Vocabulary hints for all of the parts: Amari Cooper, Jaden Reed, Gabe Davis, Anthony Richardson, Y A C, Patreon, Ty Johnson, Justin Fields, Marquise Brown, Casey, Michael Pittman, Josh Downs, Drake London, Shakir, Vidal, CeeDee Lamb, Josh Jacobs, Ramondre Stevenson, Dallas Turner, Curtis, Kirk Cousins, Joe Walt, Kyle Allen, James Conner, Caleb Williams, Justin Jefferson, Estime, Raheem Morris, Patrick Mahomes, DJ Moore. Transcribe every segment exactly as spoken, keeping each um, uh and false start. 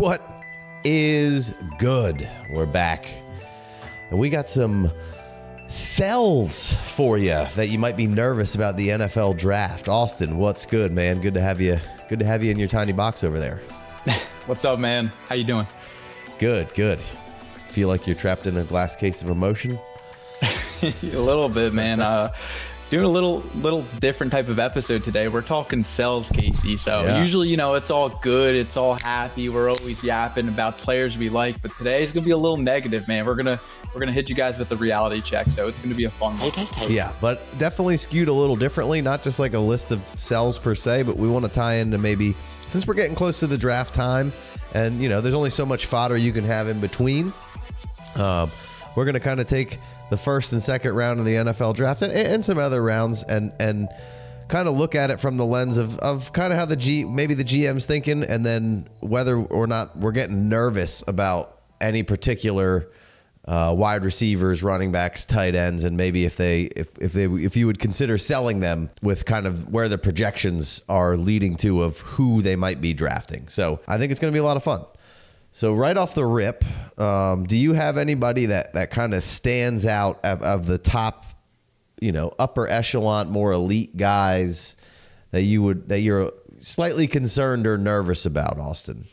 What is good? We're back. And we got some sells for you that you might be nervous about the N F L draft. Austin, what's good, man? Good to have you. Good to have you in your tiny box over there. What's up, man? How you doing? Good, good. Feel like you're trapped in a glass case of emotion? A little bit, man. Uh, doing a little little different type of episode today. We're talking sells, Casey. So yeah. Usually, you know, it's all good. It's all happy. We're always yapping about players we like. But today is going to be a little negative, man. We're going to We're going to hit you guys with the reality check, so it's going to be a fun one. Yeah, but definitely skewed a little differently, not just like a list of sells per se, but we want to tie into maybe, since we're getting close to the draft time, and, you know, there's only so much fodder you can have in between, um, we're going to kind of take the first and second round of the N F L draft and, and some other rounds and and kind of look at it from the lens of, of kind of how the G, maybe the G M's thinking, and then whether or not we're getting nervous about any particular Uh, wide receivers, running backs, tight ends, and maybe if they if, if they if you would consider selling them with kind of where the projections are leading to of who they might be drafting. So I think it's going to be a lot of fun. So right off the rip, um, do you have anybody that that kind of stands out of, of the top, you know, upper echelon, more elite guys that you would that you're slightly concerned or nervous about, Austin?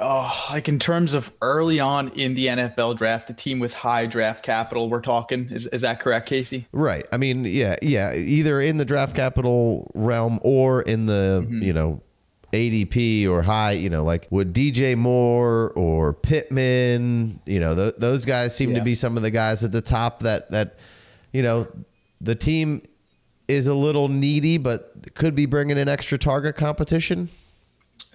Oh, like in terms of early on in the N F L draft, the team with high draft capital, we're talking. Is, is that correct, Casey? Right. I mean, yeah, yeah. Either in the draft capital realm or in the, mm-hmm. you know, A D P or high, you know, like would D J Moore or Pittman, you know, th those guys seem yeah. to be some of the guys at the top that, that, you know, the team is a little needy, but could be bringing in extra target competition.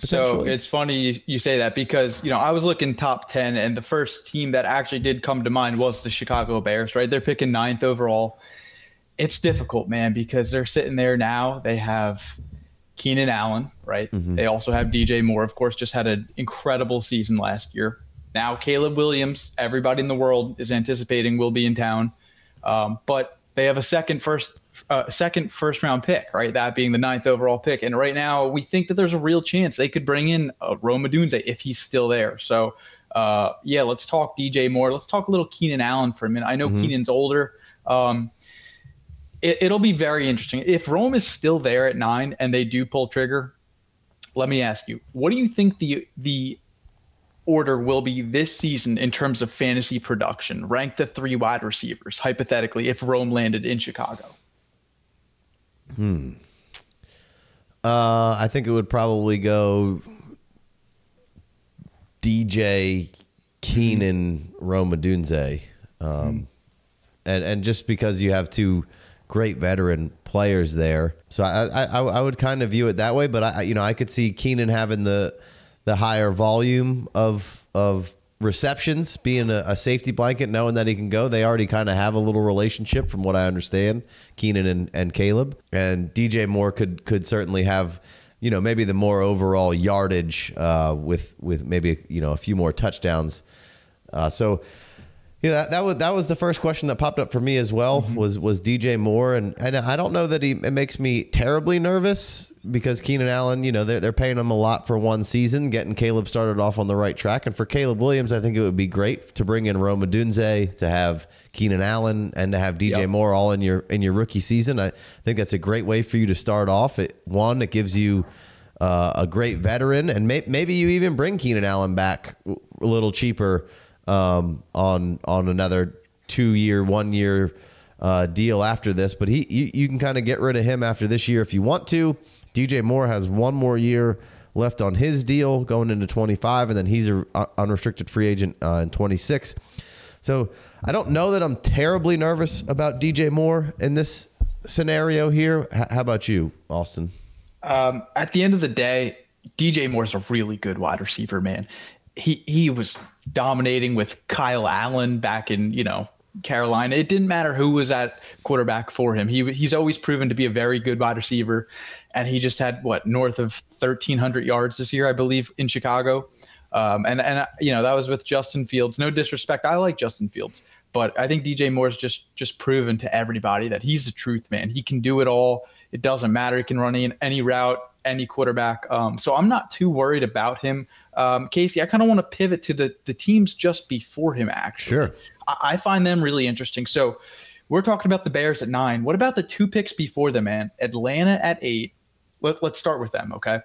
So it's funny you, you say that because, you know, I was looking top ten and the first team that actually did come to mind was the Chicago Bears, right? They're picking ninth overall. It's difficult, man, because they're sitting there now. They have Keenan Allen, right? Mm-hmm. They also have D J Moore, of course, just had an incredible season last year. Now Caleb Williams, everybody in the world is anticipating will be in town. Um, but they have a second first uh, second first round pick, right? That being the ninth overall pick. And right now we think that there's a real chance they could bring in uh, Rome Odunze if he's still there. So uh, yeah, let's talk D J Moore. Let's talk a little Keenan Allen for a minute. I know mm-hmm. Keenan's older. Um, it, it'll be very interesting. If Rome is still there at nine and they do pull trigger, let me ask you, what do you think the the order will be this season in terms of fantasy production? Rank the three wide receivers, hypothetically, if Rome landed in Chicago. Hmm. Uh, I think it would probably go D J, Keenan, Rome Odunze. Um, and, and just because you have two great veteran players there. So I, I, I would kind of view it that way, but I, you know, I could see Keenan having the, the higher volume of of receptions, being a, a safety blanket, knowing that he can go. They already kind of have a little relationship from what I understand, Keenan and, and Caleb. And D J Moore could could certainly have, you know, maybe the more overall yardage uh, with with maybe, you know, a few more touchdowns. Uh, so, you know, that, that was that was the first question that popped up for me as well, mm-hmm. was was D J Moore. And, and I don't know that he it makes me terribly nervous, because Keenan Allen, you know, they're, they're paying him a lot for one season, getting Caleb started off on the right track. And for Caleb Williams, I think it would be great to bring in Rome Odunze, to have Keenan Allen, and to have D J yep. Moore all in your in your rookie season. I think that's a great way for you to start off. It, one, it gives you uh, a great veteran, and may, maybe you even bring Keenan Allen back a little cheaper um, on, on another two-year, one-year uh, deal after this. But he you, you can kind of get rid of him after this year if you want to. D J Moore has one more year left on his deal going into twenty-five, and then he's an unrestricted free agent uh, in twenty-six. So I don't know that I'm terribly nervous about D J Moore in this scenario here. H how about you, Austin? Um, at the end of the day, D J Moore's a really good wide receiver, man. He, he was dominating with Kyle Allen back in, you know, Carolina. It didn't matter who was at quarterback for him. He he's always proven to be a very good wide receiver, and he just had what, north of thirteen hundred yards this year, I believe, in Chicago. Um, and and you know, that was with Justin Fields. No disrespect, I like Justin Fields, but I think D J Moore's just just proven to everybody that he's the truth, man. He can do it all. It doesn't matter. He can run in any route. any quarterback. Um, so I'm not too worried about him. Um, Casey, I kind of want to pivot to the, the teams just before him, actually. Sure. I, I find them really interesting. So we're talking about the Bears at nine. What about the two picks before them, man? Atlanta at eight. Let, let's start with them, okay?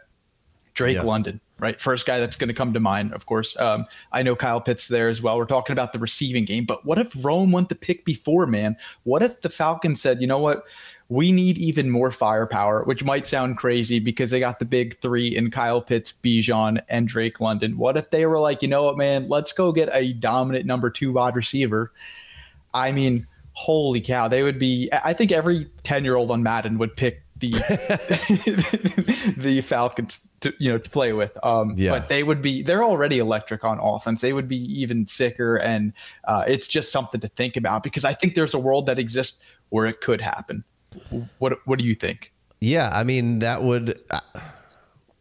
Drake yeah. London, right? First guy that's going to come to mind, of course. Um, I know Kyle Pitts there as well. We're talking about the receiving game, but what if Rome went the pick before, man? What if the Falcons said, you know what? We need even more firepower, which might sound crazy because they got the big three in Kyle Pitts, Bijan, and Drake London. What if they were like, you know what, man, let's go get a dominant number two wide receiver? I mean, holy cow, they would be, I think every ten-year-old on Madden would pick the the Falcons to, you know, to play with. Um, yeah. But they would be, they're already electric on offense. They would be even sicker. And uh, it's just something to think about because I think there's a world that exists where it could happen. What what do you think? Yeah, I mean, that would, uh,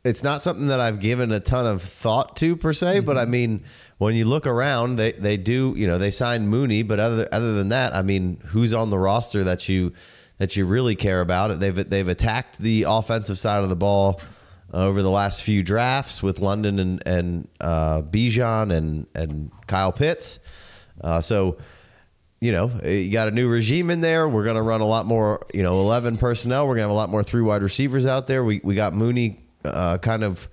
it's not something that I've given a ton of thought to per se, mm-hmm. but I mean, when you look around, they, they do, you know, they signed Mooney, but other, other than that, I mean, who's on the roster that you, that you really care about? They've, they've attacked the offensive side of the ball over the last few drafts with London and, and uh, Bijan and, and Kyle Pitts. Uh, so, you know, you got a new regime in there. We're going to run a lot more, you know, eleven personnel. We're going to have a lot more three wide receivers out there. We, we got Mooney uh, kind of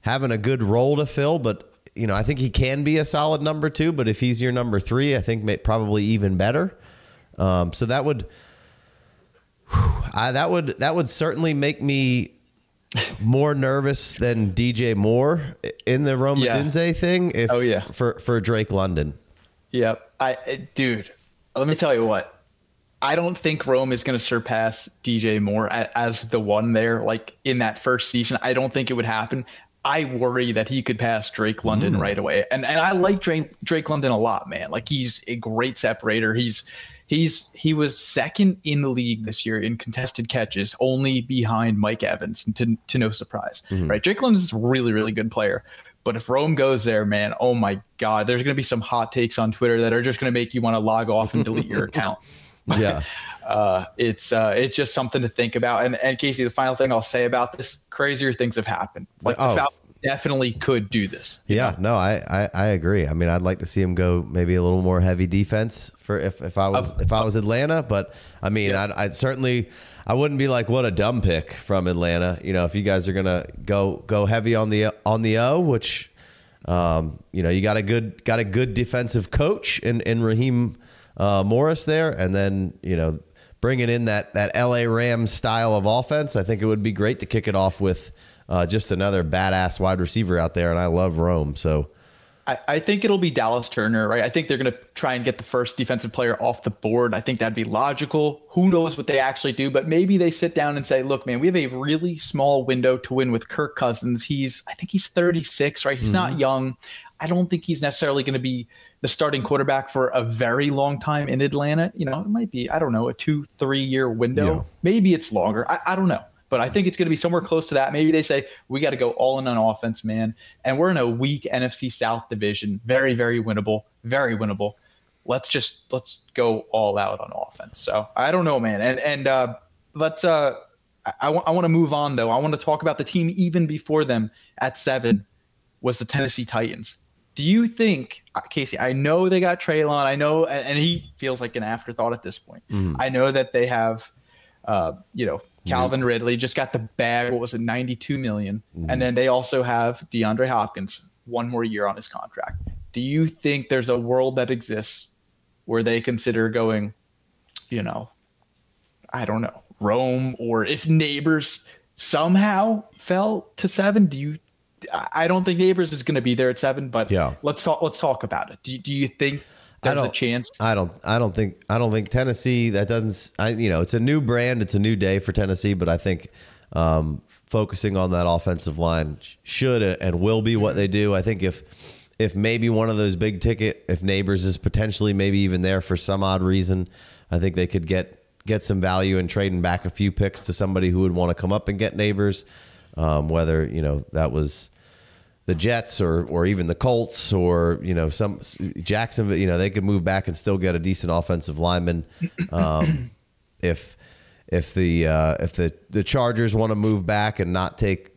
having a good role to fill, but, you know, I think he can be a solid number two, but if he's your number three, I think may, probably even better. Um, so that would, whew, I, that would, that would certainly make me more nervous than D J Moore in the Rome Odunze yeah. thing. If, oh, yeah. For, for Drake London. Yep. I, dude. Let me tell you what. I don't think Rome is going to surpass D J Moore as the one there, like in that first season. I don't think it would happen. I worry that he could pass Drake London mm. right away. And and I like Drake, Drake London a lot, man. Like he's a great separator. He's he's he was second in the league this year in contested catches, only behind Mike Evans, and to, to no surprise. Mm. Right? Drake London's a really, really good player. But if Rome goes there, man, oh my God, there's going to be some hot takes on Twitter that are just going to make you want to log off and delete your account. Yeah. uh, it's uh, it's just something to think about. And, and Casey, the final thing I'll say about this, crazier things have happened. Like oh. the Falcons definitely could do this. Yeah, know? no, I, I, I agree. I mean, I'd like to see him go maybe a little more heavy defense for if, if I was um, if I was Atlanta. But I mean, yeah. I'd, I'd certainly I wouldn't be like, what a dumb pick from Atlanta. You know, if you guys are going to go go heavy on the on the O, which, um, you know, you got a good got a good defensive coach in, in Raheem uh, Morris there. And then, you know, bringing in that that L A Rams style of offense, I think it would be great to kick it off with uh, just another badass wide receiver out there. And I love Rome. So I, I think it'll be Dallas Turner, right? I think they're going to try and get the first defensive player off the board. I think that'd be logical. Who knows what they actually do, but maybe they sit down and say, look, man, we have a really small window to win with Kirk Cousins. He's, I think he's thirty-six, right? He's mm-hmm. not young. I don't think he's necessarily going to be the starting quarterback for a very long time in Atlanta. You know, it might be, I don't know, a two, three year window. Yeah. Maybe it's longer. I, I don't know. But I think it's going to be somewhere close to that. Maybe they say, we got to go all in on offense, man. And we're in a weak N F C South division. Very, very winnable. Very winnable. Let's just let's go all out on offense. So I don't know, man. And and uh, let's uh, I, I want to move on, though. I want to talk about the team even before them at seven was the Tennessee Titans. Do you think, Casey, I know they got Treylon. I know, and, and he feels like an afterthought at this point. Mm. I know that they have, uh, you know, Calvin Ridley just got the bag. What was it, ninety-two million dollars? Mm-hmm. And then they also have DeAndre Hopkins, one more year on his contract. Do you think there's a world that exists where they consider going, you know, I don't know, Rome, or if Neighbors somehow fell to seven? Do you? I don't think Neighbors is going to be there at seven, but yeah. let's talk. Let's talk about it. Do Do you think? There's I don't, a chance. I don't. I don't think. I don't think Tennessee. That doesn't. I. You know, it's a new brand. It's a new day for Tennessee. But I think um, focusing on that offensive line should and will be what they do. I think if if maybe one of those big ticket, if Neighbors is potentially maybe even there for some odd reason, I think they could get get some value in trading back a few picks to somebody who would want to come up and get Neighbors. Um, whether you know that was the Jets or or even the Colts or, you know, some Jacksonville, you know, they could move back and still get a decent offensive lineman. Um, if if the uh, if the, the Chargers want to move back and not take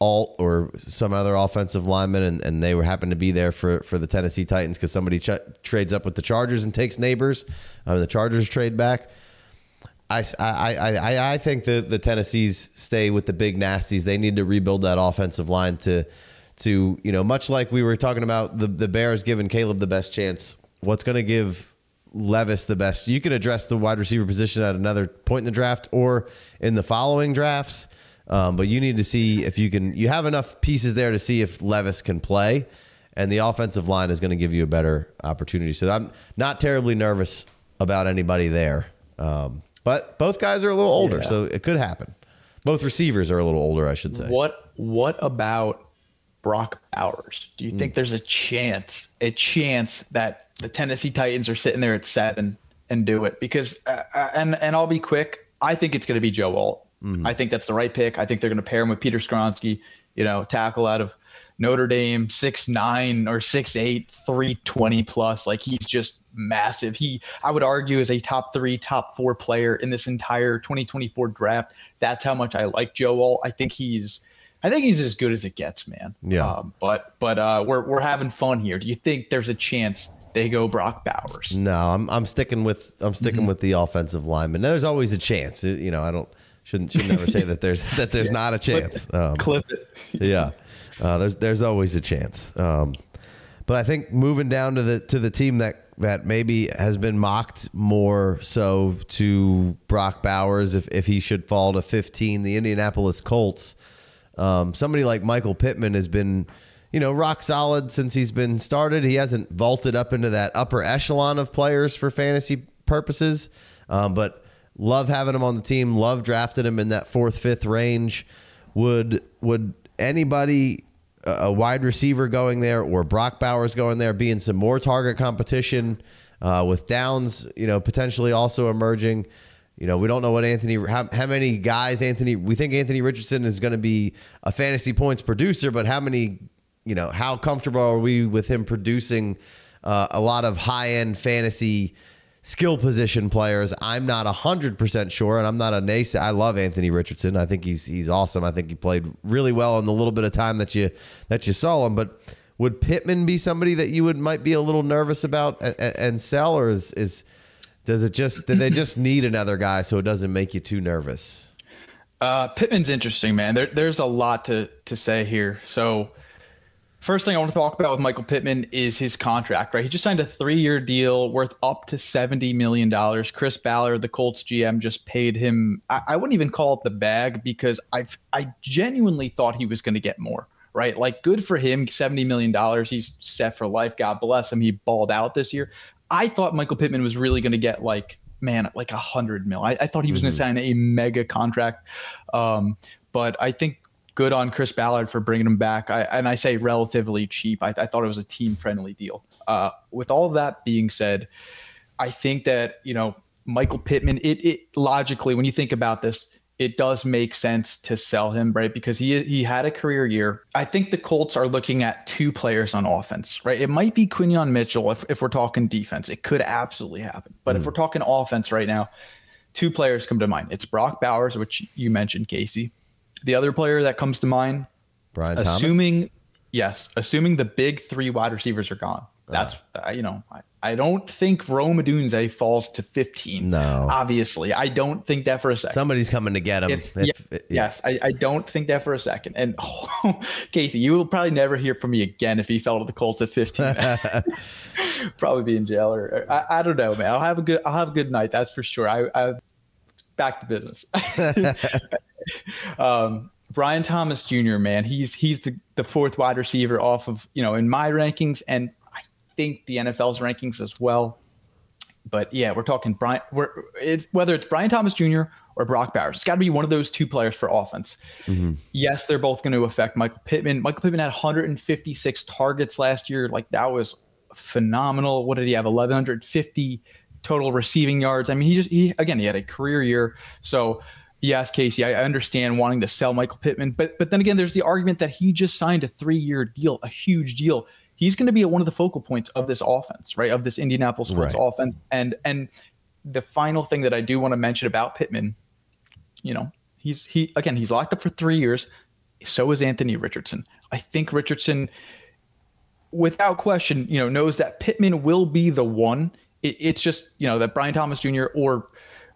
Alt or some other offensive lineman, and, and they were happen to be there for, for the Tennessee Titans because somebody ch trades up with the Chargers and takes Neighbors, um, the Chargers trade back. I, I, I, I think that the Tennessees stay with the big nasties. They need to rebuild that offensive line to, to you know, much like we were talking about the, the Bears giving Caleb the best chance. What's going to give Levis the best? You can address the wide receiver position at another point in the draft or in the following drafts. Um, but you need to see if you can, you have enough pieces there to see if Levis can play, and the offensive line is going to give you a better opportunity. So I'm not terribly nervous about anybody there. Um, but both guys are a little older, yeah. So it could happen. Both receivers are a little older, I should say. What, what about Brock Bowers? Do you mm. think there's a chance, a chance that the Tennessee Titans are sitting there at seven and do it? Because, uh, and, and I'll be quick. I think it's going to be Joe Walt. Mm-hmm. I think that's the right pick. I think they're going to pair him with Peter Skronsky, you know, tackle out of Notre Dame, six nine or six eight, three twenty plus. Like, he's just massive. He, I would argue, is a top three, top four player in this entire twenty twenty-four draft. That's how much I like Joe Walt. I think he's, I think he's as good as it gets, man. Yeah. Um, but but uh, we're we're having fun here. Do you think there's a chance they go Brock Bowers? No, I'm I'm sticking with I'm sticking mm-hmm. with the offensive lineman. Now, there's always a chance. You know, I don't. Shouldn't should never say that there's that there's yeah. not a chance. Um, Clip it. yeah, uh, there's there's always a chance. Um, but I think moving down to the to the team that that maybe has been mocked more so to Brock Bowers, if if he should fall to fifteen, the Indianapolis Colts. Um, somebody like Michael Pittman has been, you know, rock solid since he's been started. He hasn't vaulted up into that upper echelon of players for fantasy purposes, um, but. Love having him on the team. Love drafted him in that fourth, fifth range. Would would anybody, a wide receiver going there or Brock Bowers going there, being some more target competition uh, with Downs, you know, potentially also emerging. You know, we don't know what Anthony, how, how many guys Anthony, we think Anthony Richardson is going to be a fantasy points producer, but how many, you know, how comfortable are we with him producing uh, a lot of high end fantasy skill position players? I'm not one hundred percent sure, and I'm not a naysayer. I love Anthony Richardson. I think he's he's awesome. I think he played really well in the little bit of time that you that you saw him. But would Pittman be somebody that you would might be a little nervous about and, and sell, or is is does it just did they just need another guy so it doesn't make you too nervous? Uh, Pittman's interesting, man. There, there's a lot to to say here. So. First thing I want to talk about with Michael Pittman is his contract, right? He just signed a three-year deal worth up to seventy million dollars. Chris Ballard, the Colts G M, just paid him. I, I wouldn't even call it the bag because I've, I genuinely thought he was going to get more, right? Like, good for him, seventy million dollars. He's set for life. God bless him. He balled out this year. I thought Michael Pittman was really going to get, like, man, like one hundred mil. I, I thought he was mm-hmm. going to sign a mega contract. Um, but I think good on Chris Ballard for bringing him back. I, and I say relatively cheap. I, I thought it was a team-friendly deal. Uh, with all of that being said, I think that, you know, Michael Pittman, it, it logically, when you think about this, it does make sense to sell him, right? Because he he had a career year. I think the Colts are looking at two players on offense, right? It might be Quinyon Mitchell if, if we're talking defense. It could absolutely happen. But mm. if we're talking offense right now, two players come to mind. It's Brock Bowers, which you mentioned, Casey. The other player that comes to mind, Brian assuming, Thomas? yes, assuming the big three wide receivers are gone. That's, uh, you know, I, I don't think Rome Odunze falls to fifteen. No. Obviously. I don't think that for a second. Somebody's coming to get him. If, if, yes, if, yes I, I don't think that for a second. And oh, Casey, you will probably never hear from me again if he fell to the Colts at fifteen. Probably be in jail. Or, or I, I don't know, man. I'll have a good, I'll have a good night. That's for sure. I, I back to business. um Brian Thomas Junior, man, he's he's the, the fourth wide receiver off of, you know, in my rankings, and I think the N F L's rankings as well. But yeah, we're talking Brian. We're it's whether it's Brian Thomas Junior or Brock Bowers. It's got to be one of those two players for offense. Mm-hmm. Yes, they're both going to affect Michael Pittman. Michael Pittman had one hundred fifty-six targets last year. Like, that was phenomenal. What did he have? eleven fifty total receiving yards. I mean, he just he again he had a career year. So. Yes, Casey, I understand wanting to sell Michael Pittman, but but then again, there's the argument that he just signed a three-year deal, a huge deal. He's going to be one of the focal points of this offense, right? Of this Indianapolis Colts offense. And and the final thing that I do want to mention about Pittman you know, he's he again, he's locked up for three years. So is Anthony Richardson. I think Richardson, without question, you know, knows that Pittman will be the one. It, it's just, you know, that Brian Thomas Junior or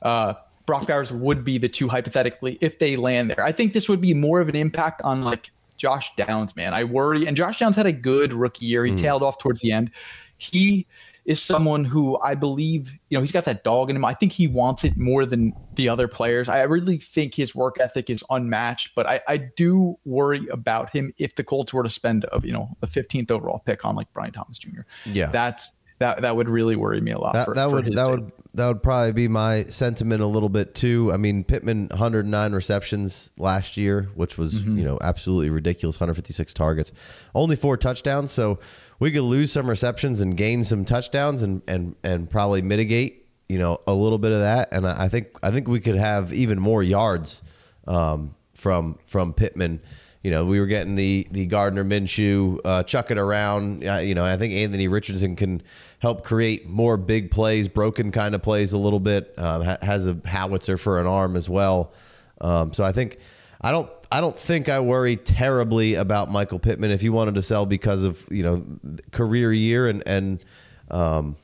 uh, Brock Bowers would be the two hypothetically if they land there. I think this would be more of an impact on like Josh Downs, man. I worry. And Josh Downs had a good rookie year. He mm. tailed off towards the end. He is someone who I believe, you know, he's got that dog in him. I think he wants it more than the other players. I really think his work ethic is unmatched, but I, I do worry about him if the Colts were to spend, a, you know, the fifteenth overall pick on like Brian Thomas Junior Yeah, that's that that would really worry me a lot. That, for, that for would that take. would that would probably be my sentiment a little bit too. I mean, Pittman one hundred nine receptions last year, which was mm-hmm. you know absolutely ridiculous. one hundred fifty-six targets, only four touchdowns. So we could lose some receptions and gain some touchdowns and and and probably mitigate, you know, a little bit of that. And I think I think we could have even more yards um, from from Pittman. You know, we were getting the the Gardner Minshew uh, chuck it around. Uh, you know, I think Anthony Richardson can help create more big plays, broken kind of plays a little bit. Um, ha has a howitzer for an arm as well. Um, so I think I don't. I don't think I worry terribly about Michael Pittman. If you wanted to sell because of, you know, career year and, and um,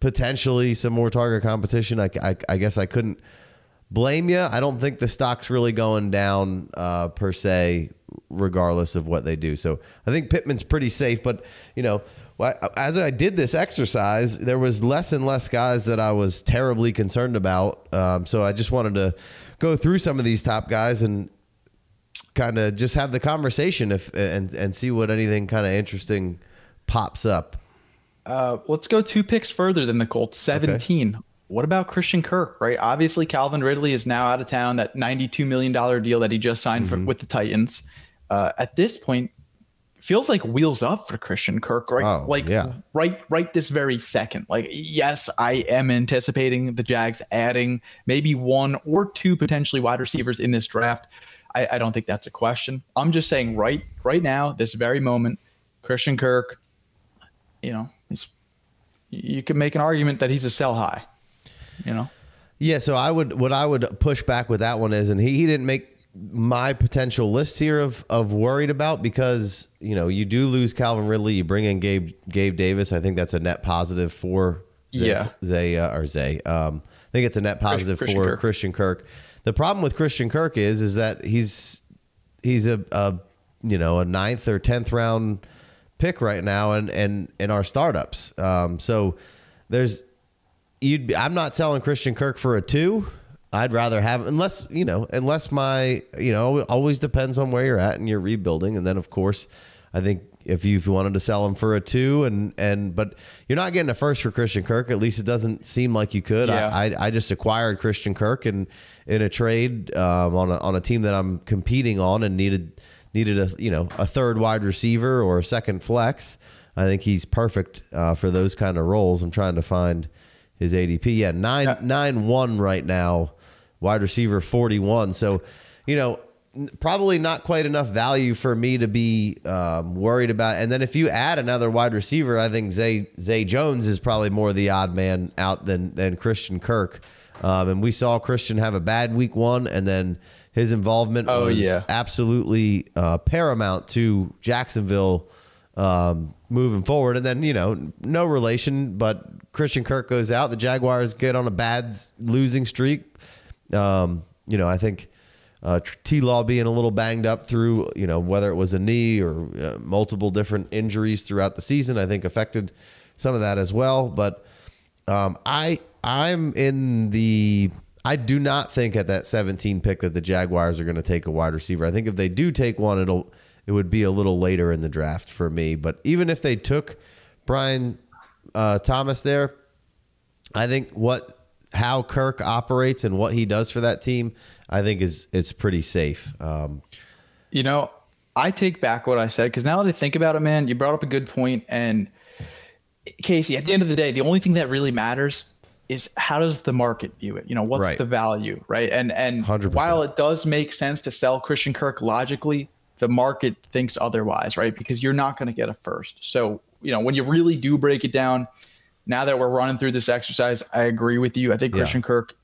potentially some more target competition, I, I, I guess I couldn't blame you. I don't think the stock's really going down uh, per se, regardless of what they do. So I think Pittman's pretty safe. But, you know, as I did this exercise, there was less and less guys that I was terribly concerned about. Um, so I just wanted to go through some of these top guys and kind of just have the conversation if and and see what anything kind of interesting pops up. Uh, let's go two picks further than the Colts. seventeen. Okay. What about Christian Kirk, right? Obviously, Calvin Ridley is now out of town. That ninety-two million dollar deal that he just signed mm-hmm. for, with the Titans. Uh, at this point, feels like wheels up for Christian Kirk, right? Oh, like yeah. right, right this very second. Like, yes, I am anticipating the Jags adding maybe one or two potentially wide receivers in this draft. I, I don't think that's a question. I'm just saying right right now, this very moment, Christian Kirk, you know, he's, you can make an argument that he's a sell high, you know? Yeah, so I would what I would push back with that one is, and he, he didn't make my potential list here of, of worried about because, you know, you do lose Calvin Ridley. You bring in Gabe Gabe Davis. I think that's a net positive for Zay, yeah. Zay uh, or Zay. Um, I think it's a net positive Christian for Kirk. Christian Kirk. The problem with Christian Kirk is, is that he's, he's a, a, you know, a ninth or tenth round pick right now, and and in our startups. Um, so there's, you'd, I'm not selling Christian Kirk for a two. I'd rather have, unless you know, unless my, you know, always depends on where you're at and you're rebuilding, and then of course, I think if you, if you wanted to sell him for a two, and and but you're not getting a first for Christian Kirk. At least it doesn't seem like you could. Yeah. I, I I just acquired Christian Kirk and. in a trade um, on a, on a team that I'm competing on and needed needed a you know a third wide receiver or a second flex. I think he's perfect uh, for those kind of roles. I'm trying to find his A D P. Yeah, nine yeah. nine one right now, wide receiver forty-one. So, you know, probably not quite enough value for me to be um, worried about. And then if you add another wide receiver, I think Zay Zay Jones is probably more the odd man out than than Christian Kirk. Um, and we saw Christian have a bad week one, and then his involvement oh, was yeah. absolutely uh, paramount to Jacksonville um, moving forward. And then, you know, no relation, but Christian Kirk goes out. The Jaguars get on a bad losing streak. Um, you know, I think uh, T-Law being a little banged up through, you know, whether it was a knee or uh, multiple different injuries throughout the season, I think affected some of that as well. But um, I... I'm in the, I do not think at that seventeen pick that the Jaguars are going to take a wide receiver. I think if they do take one, it'll, it would be a little later in the draft for me. But even if they took Brian uh, Thomas there, I think what, how Kirk operates and what he does for that team, I think is, it's pretty safe. Um, you know, I take back what I said, 'cause now that I think about it, man, you brought up a good point. And Casey, at the end of the day, the only thing that really matters is how does the market view it? You know, what's right. the value, right? And and one hundred percent. While it does make sense to sell Christian Kirk logically, the market thinks otherwise, right? Because you're not going to get a first. So, you know, when you really do break it down, now that we're running through this exercise, I agree with you. I think yeah. Christian Kirk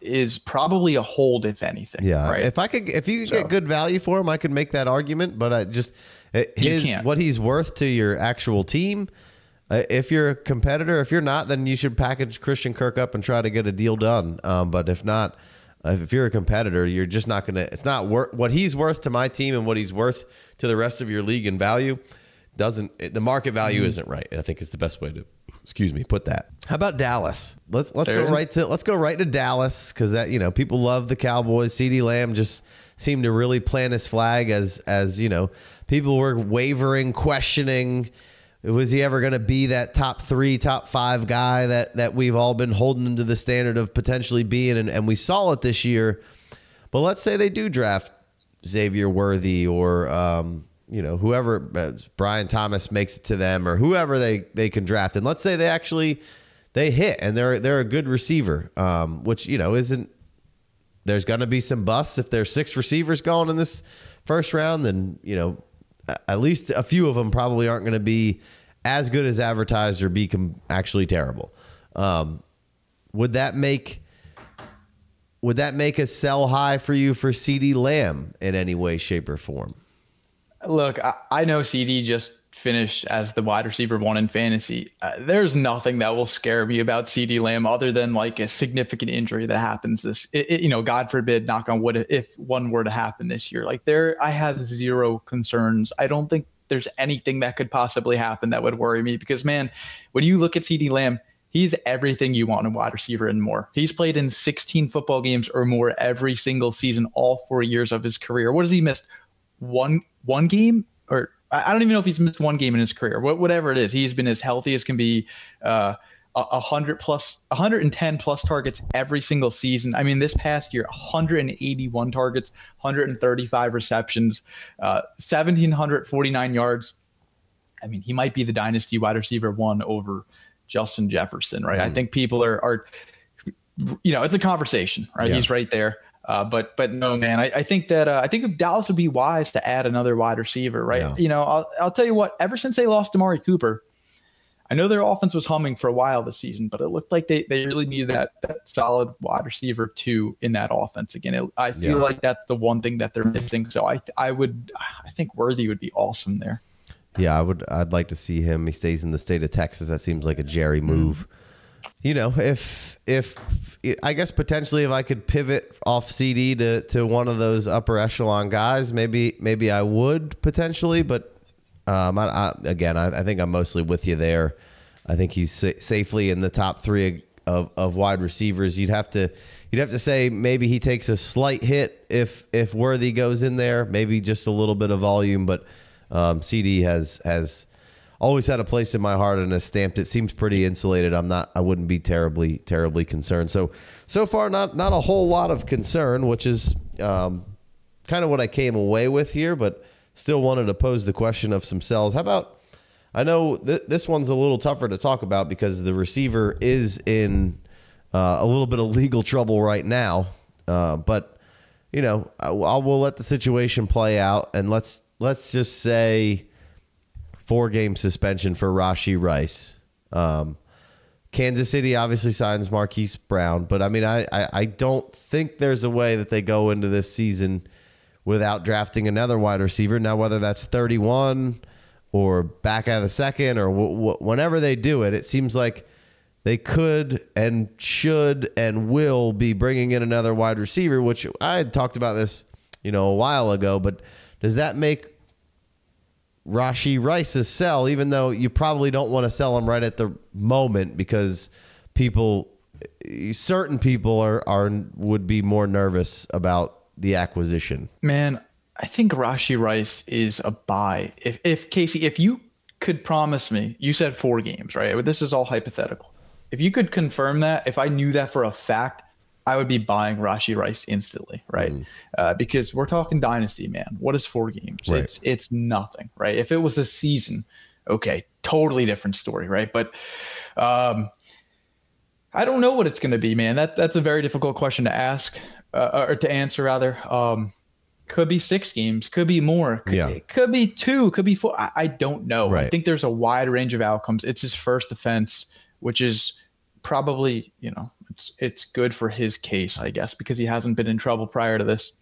is probably a hold, if anything. Yeah. Right? If I could, if you so. get good value for him, I could make that argument. But I just his what he's worth to your actual team. Uh, if you're a competitor, if you're not, then you should package Christian Kirk up and try to get a deal done. Um, but if not, uh, if you're a competitor, you're just not going to. It's not worth what he's worth to my team and what he's worth to the rest of your league in value. Doesn't it, the market value mm. isn't right? I think is the best way to. Excuse me. Put that. How about Dallas? Let's let's there. go right to let's go right to Dallas because that you know people love the Cowboys. CeeDee Lamb just seemed to really plant his flag as as you know people were wavering, questioning. Was he ever going to be that top three, top five guy that that we've all been holding him to the standard of potentially being? And, and we saw it this year. But let's say they do draft Xavier Worthy or, um, you know, whoever uh, Brian Thomas makes it to them or whoever they, they can draft. And let's say they actually they hit and they're they're a good receiver, um, which, you know, isn't there's going to be some busts. If there's six receivers gone in this first round, then, you know, at least a few of them probably aren't going to be as good as advertised or be actually terrible. Um, would that make would that make a sell high for you for CeeDee Lamb in any way, shape, or form? Look, I, I know CeeDee just finished as the wide receiver one in fantasy. Uh, there's nothing that will scare me about CeeDee Lamb other than like a significant injury that happens this, it, it, you know, God forbid, knock on wood, if one were to happen this year. Like there, I have zero concerns. I don't think there's anything that could possibly happen that would worry me because, man, when you look at CeeDee Lamb, he's everything you want in wide receiver and more. He's played in sixteen football games or more every single season, all four years of his career. What has he missed? One, one game or I don't even know if he's missed one game in his career. Whatever it is, he's been as healthy as can be. Uh, a hundred plus, one hundred ten plus targets every single season. I mean, this past year, one hundred eighty-one targets, one hundred thirty-five receptions, uh, one thousand seven hundred forty-nine yards. I mean, he might be the dynasty wide receiver one over Justin Jefferson, right? Mm. I think people are, are, you know, it's a conversation, right? Yeah. He's right there. Uh, but but no, man, I, I think that uh, I think Dallas would be wise to add another wide receiver, right? Yeah. You know, I'll, I'll tell you what, ever since they lost Amari Cooper, I know their offense was humming for a while this season, but it looked like they, they really needed that, that solid wide receiver two in that offense again. It, I feel yeah. like that's the one thing that they're missing. So I I would I think Worthy would be awesome there. Yeah, I would. I'd like to see him. He stays in the state of Texas. That seems like a Jerry move. You know, if if I guess potentially if I could pivot off CeeDee to, to one of those upper echelon guys, maybe maybe I would potentially. But um, I, I, again, I, I think I'm mostly with you there. I think he's sa safely in the top three of, of wide receivers. You'd have to you'd have to say maybe he takes a slight hit if if Worthy goes in there, maybe just a little bit of volume. But um, CeeDee has has. always had a place in my heart and has stamped. It seems pretty insulated. I'm not, I wouldn't be terribly, terribly concerned. So, so far, not, not a whole lot of concern, which is um, kind of what I came away with here, but still wanted to pose the question of some sells. How about, I know th this one's a little tougher to talk about because the receiver is in uh, a little bit of legal trouble right now. Uh, but you know, I, I will let the situation play out and let's, let's just say, four-game suspension for Rashee Rice. Um, Kansas City obviously signs Marquise Brown, but I mean, I, I, I don't think there's a way that they go into this season without drafting another wide receiver. Now, whether that's thirty-one or back out of the second or w w whenever they do it, it seems like they could and should and will be bringing in another wide receiver, which I had talked about this, you know, a while ago, but does that make Rashee Rice's sell, even though you probably don't want to sell him right at the moment because people, certain people are, are would be more nervous about the acquisition? Man, I think Rashee Rice is a buy. If, if Casey, if you could promise me, you said four games, right? This is all hypothetical. If you could confirm that, if I knew that for a fact, I would be buying Rashee Rice instantly, right? Mm. Uh, because we're talking dynasty, man. What is four games? Right. It's it's nothing, right? If it was a season, okay, totally different story, right? But um, I don't know what it's going to be, man. That that's a very difficult question to ask uh, or to answer, rather. Um, could be six games, could be more, could, yeah. could be two, could be four. I, I don't know. Right. I think there's a wide range of outcomes. It's his first offense, which is probably, you know, it's it's good for his case, I guess, because he hasn't been in trouble prior to this,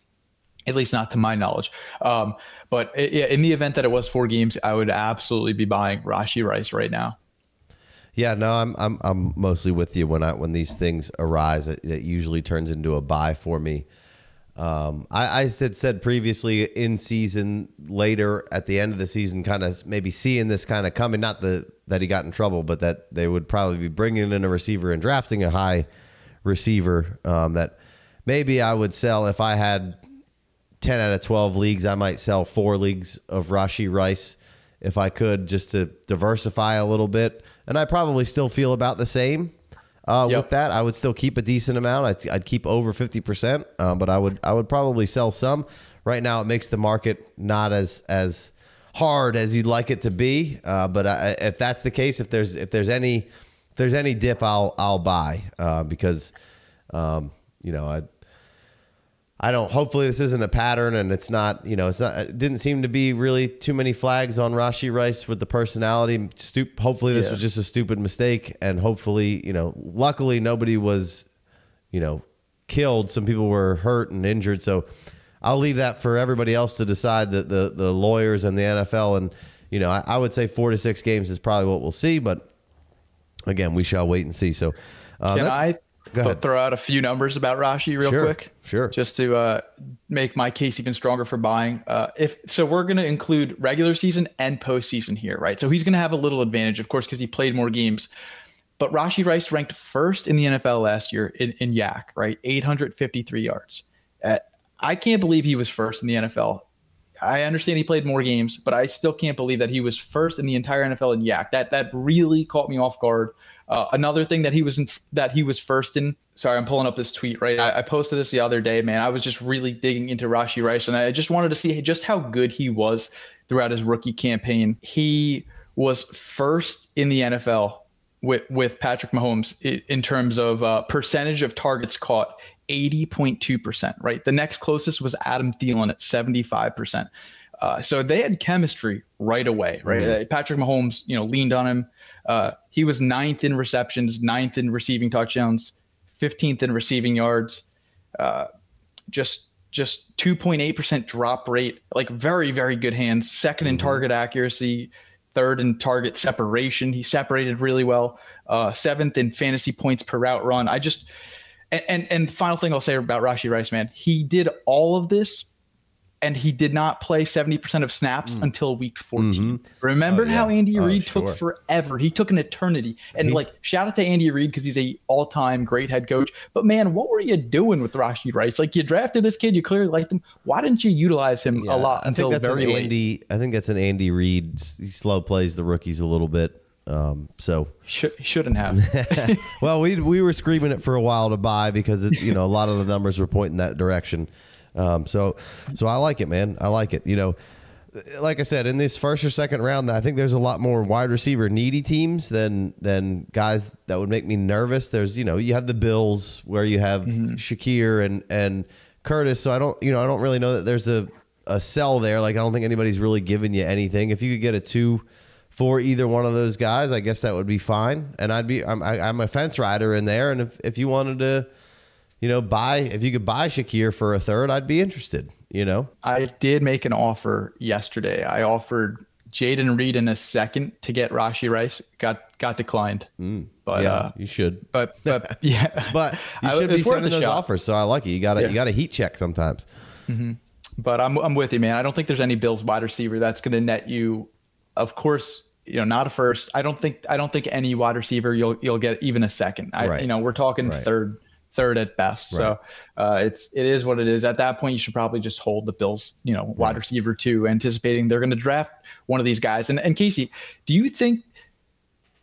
at least not to my knowledge. Um, but it, in the event that it was four games, I would absolutely be buying Rashee Rice right now. Yeah, no, I'm I'm I'm mostly with you. When I when these things arise, it, it usually turns into a buy for me. Um, I, I said said previously in season, later at the end of the season, kind of maybe seeing this kind of coming. Not the that he got in trouble, but that they would probably be bringing in a receiver and drafting a high receiver. Um, that maybe I would sell if I had ten out of twelve leagues. I might sell four leagues of Rashee Rice if I could, just to diversify a little bit. And I probably still feel about the same uh, yep. with that. I would still keep a decent amount. I'd, I'd keep over fifty percent, uh, but I would I would probably sell some. Right now, it makes the market not as as hard as you'd like it to be. Uh, but I, if that's the case, if there's if there's any if there's any dip, I'll I'll buy uh, because um, you know I I don't. Hopefully, this isn't a pattern, and it's not you know it's not. It didn't seem to be really too many flags on Rashee Rice with the personality. Stup hopefully, this yeah. was just a stupid mistake, and hopefully, you know, luckily nobody was, you know, killed. Some people were hurt and injured, so I'll leave that for everybody else to decide. The the, the lawyers and the N F L, and you know, I, I would say four to six games is probably what we'll see. But again, we shall wait and see. So, uh, can I throw out a few numbers about Rashee real sure, quick? Sure. Just to uh, make my case even stronger for buying. Uh, if so, we're going to include regular season and postseason here, right? So he's going to have a little advantage, of course, because he played more games. But Rashee Rice ranked first in the N F L last year in, in Y A C, right? eight hundred fifty-three yards. Uh, I can't believe he was first in the N F L. I understand he played more games, but I still can't believe that he was first in the entire N F L in Y A C. That that really caught me off guard. Uh, another thing that he was in, that he was first in. Sorry, I'm pulling up this tweet, right? I, I posted this the other day, man. I was just really digging into Rashee Rice, and I just wanted to see just how good he was throughout his rookie campaign. He was first in the N F L with with Patrick Mahomes in, in terms of uh, percentage of targets caught, eighty point two percent, right? The next closest was Adam Thielen at seventy-five percent. Uh, so they had chemistry right away, right? Mm-hmm. Patrick Mahomes, you know, leaned on him. Uh, he was ninth in receptions, ninth in receiving touchdowns, fifteenth in receiving yards, uh, just just two point eight percent drop rate, like very, very good hands, second in mm-hmm. target accuracy, third in target separation. He separated really well, uh, seventh in fantasy points per route run. I just, and, and, and final thing I'll say about Rashee Rice, man, he did all of this, and he did not play seventy percent of snaps mm. until week fourteen. Mm-hmm. Remember oh, yeah. how Andy oh, Reid sure. took forever. He took an eternity. And he's, like, shout out to Andy Reid because he's a all-time great head coach. But, man, what were you doing with Rashee Rice? Like, you drafted this kid. You clearly liked him. Why didn't you utilize him yeah, a lot I until think that's very an Andy, late? I think that's an Andy Reid. He slow plays the rookies a little bit. Um, so Sh shouldn't have. Well, we, we were screaming it for a while to buy because, it, you know, a lot of the numbers were pointing that direction. Um, so, so I like it, man. I like it. You know, like I said, in this first or second round, I think there's a lot more wide receiver needy teams than, than guys that would make me nervous. There's, you know, you have the Bills where you have mm-hmm. Shakir and, and Curtis. So I don't, you know, I don't really know that there's a, a sell there. Like, I don't think anybody's really giving you anything. If you could get a two for either one of those guys, I guess that would be fine. And I'd be, I'm, I, I'm a fence rider in there. And if, if you wanted to, you know, buy, if you could buy Shakir for a third, I'd be interested, you know? I did make an offer yesterday. I offered Jaden Reed in a second to get Rashee Rice. Got got declined. Mm, but yeah, uh, you should. But but yeah. But you should I, be sending those shot. offers. So I like it. You gotta yeah. you gotta heat check sometimes. Mm-hmm. But I'm I'm with you, man. I don't think there's any Bills wide receiver that's gonna net you, of course, you know, not a first. I don't think I don't think any wide receiver you'll you'll get even a second. I right. you know, we're talking right. third. Third at best, right. so uh, it's it is what it is. At that point, you should probably just hold the Bills, you know, wide right. receiver too, anticipating they're going to draft one of these guys. And and Casey, do you think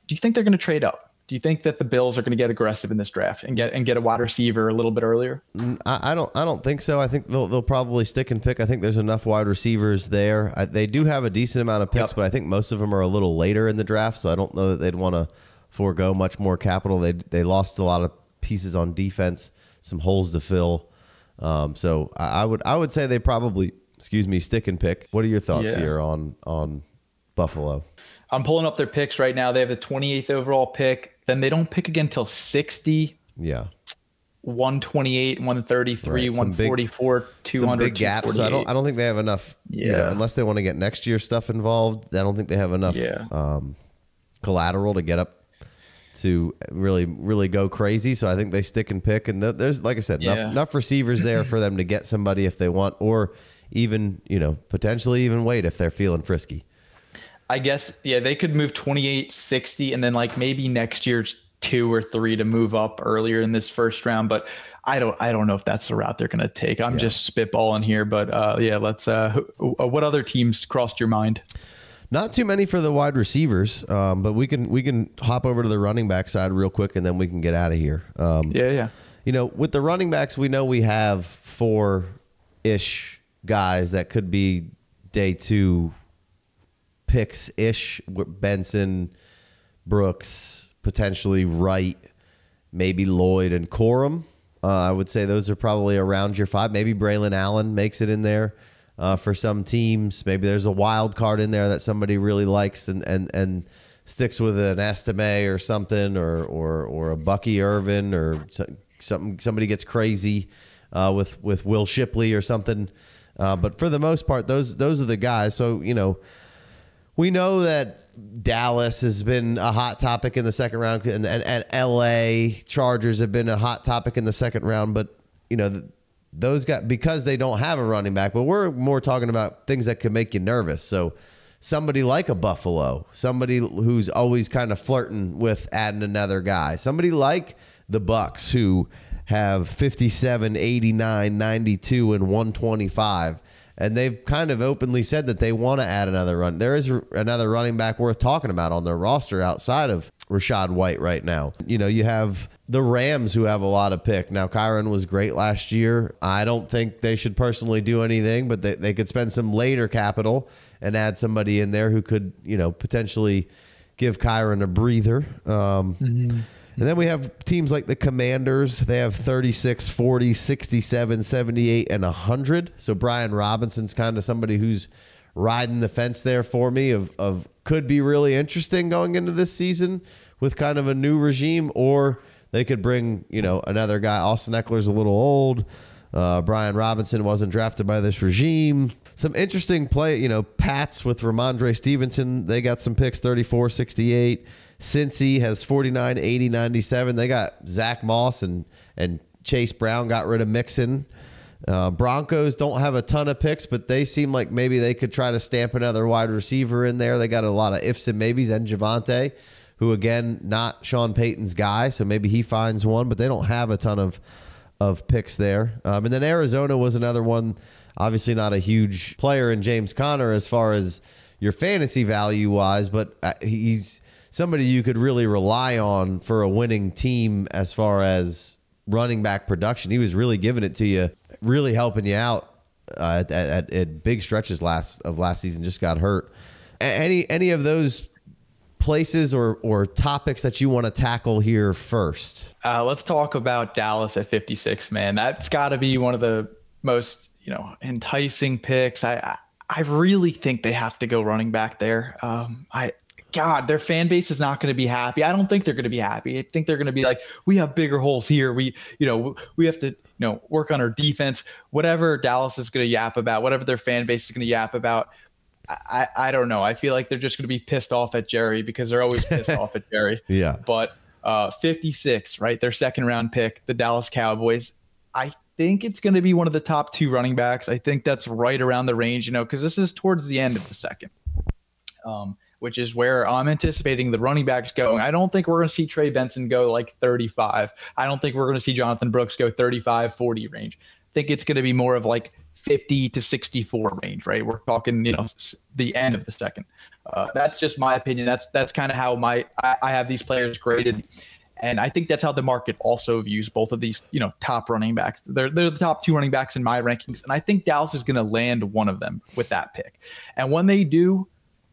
do you think they're going to trade up? Do you think that the Bills are going to get aggressive in this draft and get and get a wide receiver a little bit earlier? I, I don't I don't think so. I think they'll they'll probably stick and pick. I think there's enough wide receivers there. I, they do have a decent amount of picks, yep. but I think most of them are a little later in the draft, so I don't know that they'd want to forego much more capital. They they lost a lot of pieces on defense, some holes to fill. Um, so I, I would I would say they probably, excuse me, stick and pick. What are your thoughts yeah. here on on Buffalo? I'm pulling up their picks right now. They have the twenty-eighth overall pick. Then they don't pick again till sixty. Yeah. one twenty-eight, one thirty-three, right. one forty-four, big, two hundred. Big gaps. So I don't I don't think they have enough. Yeah. You know, unless they want to get next year stuff involved, I don't think they have enough yeah. um, collateral to get up to really, really go crazy. So I think they stick and pick. And th there's, like I said, yeah. enough, enough receivers there for them to get somebody if they want, or even, you know, potentially even wait if they're feeling frisky. I guess, yeah, they could move twenty-eight, sixty, and then like maybe next year's two or three to move up earlier in this first round. But I don't, I don't know if that's the route they're going to take. I'm yeah. just spitballing here, but uh, yeah, let's, uh, what other teams crossed your mind? Not too many for the wide receivers, um, but we can, we can hop over to the running back side real quick and then we can get out of here. Um, yeah. Yeah. You know, with the running backs, we know we have four ish guys that could be day two picks ish Benson, Brooks, potentially Wright, maybe Lloyd and Corum. Uh, I would say those are probably around your five. Maybe Braylon Allen makes it in there uh, for some teams. Maybe there's a wild card in there that somebody really likes and and and sticks with an Estime or something, or or or a Bucky Irving, or something. Somebody gets crazy uh, with with Will Shipley or something. Uh, but for the most part, those those are the guys. So you know. We know that Dallas has been a hot topic in the second round, and, and, and L A Chargers have been a hot topic in the second round. But, you know, those got because they don't have a running back. But we're more talking about things that could make you nervous. So somebody like a Buffalo, somebody who's always kind of flirting with adding another guy, somebody like the Bucks, who have fifty-seven, eighty-nine, ninety-two and one twenty-five. And they've kind of openly said that they want to add another run. There is another running back worth talking about on their roster outside of Rashaad White right now. You know, you have the Rams who have a lot of pick. Now, Kyren was great last year. I don't think they should personally do anything, but they, they could spend some later capital and add somebody in there who could, you know, potentially give Kyren a breather. Um, mm-hmm. And then we have teams like the Commanders. They have thirty-six, forty, sixty-seven, seventy-eight, and one hundred. So Brian Robinson's kind of somebody who's riding the fence there for me of, of could be really interesting going into this season with kind of a new regime, or they could bring, you know, another guy. Austin Eckler's a little old. Uh, Brian Robinson wasn't drafted by this regime. Some interesting play, you know, Pats with Ramondre Stevenson. They got some picks, thirty-four, sixty-eight. Cincy has forty-nine, eighty, ninety-seven. They got Zach Moss and, and Chase Brown got rid of Mixon. Uh, Broncos don't have a ton of picks, but they seem like maybe they could try to stamp another wide receiver in there. They got a lot of ifs and maybes. And Javonte, who, again, not Sean Payton's guy, so maybe he finds one, but they don't have a ton of, of picks there. Um, and then Arizona was another one, obviously not a huge player in James Conner as far as your fantasy value-wise, but he's somebody you could really rely on for a winning team as far as running back production. He was really giving it to you, really helping you out uh, at, at, at big stretches last of last season, just got hurt. Any any of those places or, or topics that you want to tackle here first? Uh, let's talk about Dallas at fifty-six, man. That's got to be one of the most, you know, enticing picks. I, I really think they have to go running back there. Um, I... God, their fan base is not going to be happy. I don't think they're going to be happy. I think they're going to be like, we have bigger holes here. We, you know, we have to, you know, work on our defense. Whatever Dallas is going to yap about, whatever their fan base is going to yap about, I, I don't know. I feel like they're just going to be pissed off at Jerry, because they're always pissed off at Jerry. Yeah. But uh, fifty-six, right? Their second round pick, the Dallas Cowboys. I think it's going to be one of the top two running backs. I think that's right around the range, you know, because this is towards the end of the second. Um. Which is where I'm anticipating the running backs going. I don't think we're going to see Trey Benson go like thirty-five. I don't think we're going to see Jonathan Brooks go thirty-five, forty range. I think it's going to be more of like fifty to sixty-four range, right? We're talking, you know, the end of the second. Uh, that's just my opinion. That's that's kind of how my I, I have these players graded. And I think that's how the market also views both of these, you know, top running backs. They're, they're the top two running backs in my rankings. And I think Dallas is going to land one of them with that pick. And when they do,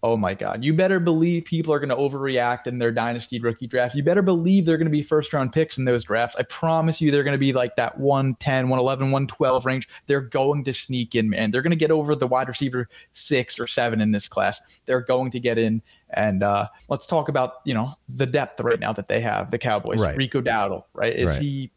oh my God, you better believe people are going to overreact in their dynasty rookie draft. You better believe they're going to be first round picks in those drafts. I promise you, they're going to be like that one ten, one eleven, one twelve range. They're going to sneak in, man. They're going to get over the wide receiver six or seven in this class. They're going to get in. And uh, let's talk about, you know, the depth right now that they have, the Cowboys, right. Rico Dowdle, right? Is right. he,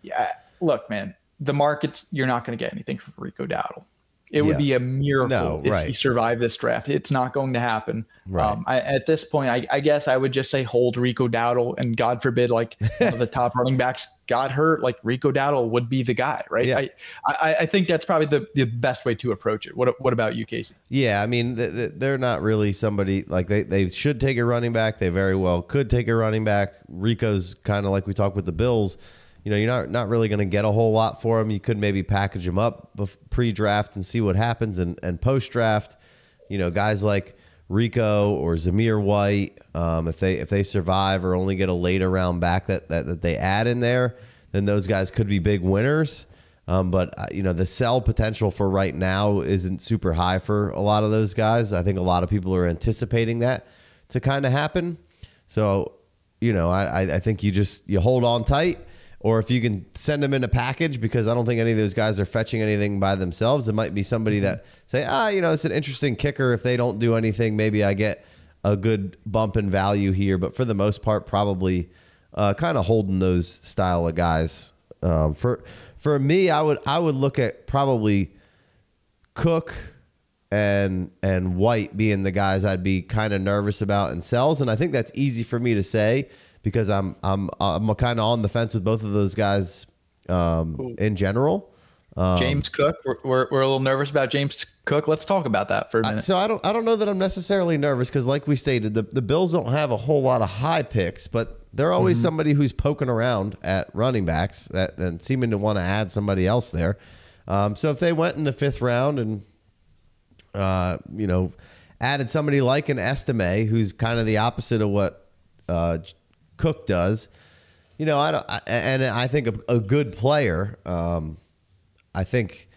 yeah, look, man, the markets, you're not going to get anything from Rico Dowdle. It yeah. would be a miracle no, if right. he survived this draft. It's not going to happen. Right. Um, I, at this point, I, I guess I would just say hold Rico Dowdle, and God forbid, like one of the top running backs got hurt, like Rico Dowdle would be the guy, right? Yeah. I, I, I think that's probably the, the best way to approach it. What What about you, Casey? Yeah, I mean, th th they're not really somebody, like they, they should take a running back. They very well could take a running back. Rico's kind of like we talked with the Bills. You know, you're not not really going to get a whole lot for him. You could maybe package him up pre-draft and see what happens, and, and post-draft, you know, guys like Rico or Zamir White, um, if they if they survive or only get a later round back that, that, that they add in there, then those guys could be big winners. Um, but, uh, you know, the sell potential for right now isn't super high for a lot of those guys. I think a lot of people are anticipating that to kind of happen. So, you know, I, I think you just you hold on tight. Or if you can send them in a package, because I don't think any of those guys are fetching anything by themselves. It might be somebody that say, ah, you know, it's an interesting kicker. If they don't do anything, maybe I get a good bump in value here. But for the most part, probably uh, kind of holding those style of guys. Um, for for me, I would I would look at probably Cook and and White being the guys I'd be kind of nervous about in sells, and I think that's easy for me to say, because I'm I'm I'm kind of on the fence with both of those guys um, in general. Um, James Cook, we're, we're we're a little nervous about James Cook. Let's talk about that for a minute. I, so I don't I don't know that I'm necessarily nervous, because like we stated, the the Bills don't have a whole lot of high picks, but they're always mm-hmm. somebody who's poking around at running backs that and seeming to want to add somebody else there. Um, so if they went in the fifth round and uh, you know, added somebody like an Estime, who's kind of the opposite of what Uh, Cook does, you know, I don't, I, and I think a, a good player. Um, I think,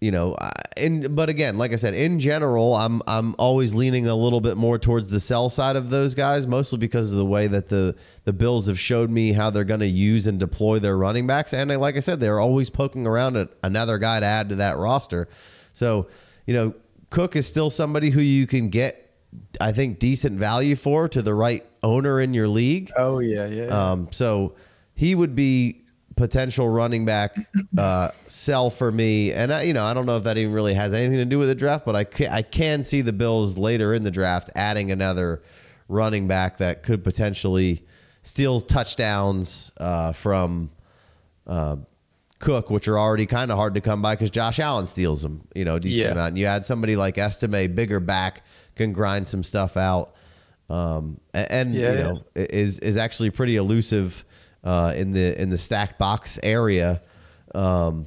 you know, I, in but again, like I said, in general, I'm I'm always leaning a little bit more towards the sell side of those guys, mostly because of the way that the the Bills have showed me how they're going to use and deploy their running backs, and like I said, they're always poking around at another guy to add to that roster. So, you know, Cook is still somebody who you can get, I think, decent value for to the right owner in your league. Oh yeah, yeah. yeah. Um, so he would be potential running back uh, sell for me, and I, you know, I don't know if that even really has anything to do with the draft, but I can, I can see the Bills later in the draft adding another running back that could potentially steal touchdowns uh, from uh, Cook, which are already kind of hard to come by because Josh Allen steals them, you know, decent yeah. amount. And you add somebody like Estime, bigger back, can grind some stuff out, um, and, and yeah, you know yeah. is is actually pretty elusive uh, in the in the stacked box area. Um,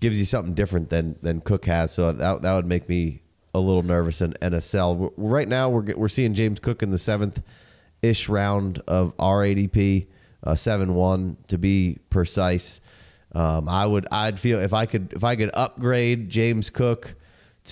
gives you something different than than Cook has, so that that would make me a little nervous and, and a sell. Right now, we're we're seeing James Cook in the seventh ish round of our A D P, uh, seven one to be precise. Um, I would I'd feel if I could if I could upgrade James Cook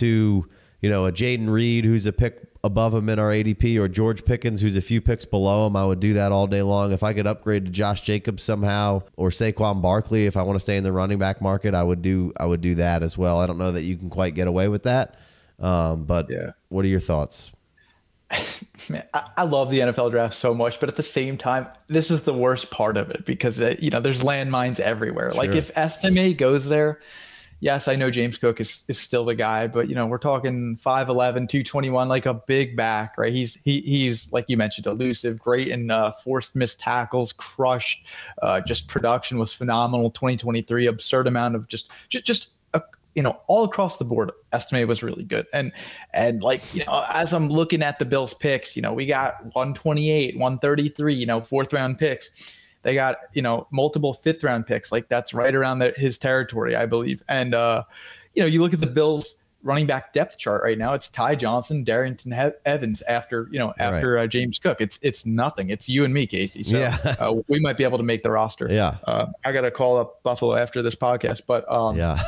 to, you know, a Jaden Reed, who's a pick above him in our A D P, or George Pickens, who's a few picks below him, I would do that all day long. If I could upgrade to Josh Jacobs somehow, or Saquon Barkley, if I want to stay in the running back market, I would do I would do that as well. I don't know that you can quite get away with that, um, but yeah. What are your thoughts? Man, I, I love the N F L draft so much, but at the same time, this is the worst part of it, because it, you know, there's landmines everywhere. Sure. Like if Estime goes there. Yes, I know James Cook is, is still the guy, but, you know, we're talking five eleven, two twenty-one, like a big back, right? He's, he, he's like you mentioned, elusive, great in uh, forced missed tackles, crushed, uh, just production was phenomenal, twenty twenty-three, absurd amount of just, just, just a, you know, all across the board, Estime was really good. And, and like, you know, as I'm looking at the Bills picks, you know, we got one twenty-eight, one thirty-three, you know, fourth round picks. They got, you know, multiple fifth round picks. Like that's right around the, his territory, I believe. And, uh, you know, you look at the Bills running back depth chart right now, it's Ty Johnson, Darrington he Evans after, you know, after right. uh, James Cook. It's it's nothing. It's you and me, Casey. So yeah. uh, we might be able to make the roster. Yeah. Uh, I got to call up Buffalo after this podcast. But um, yeah.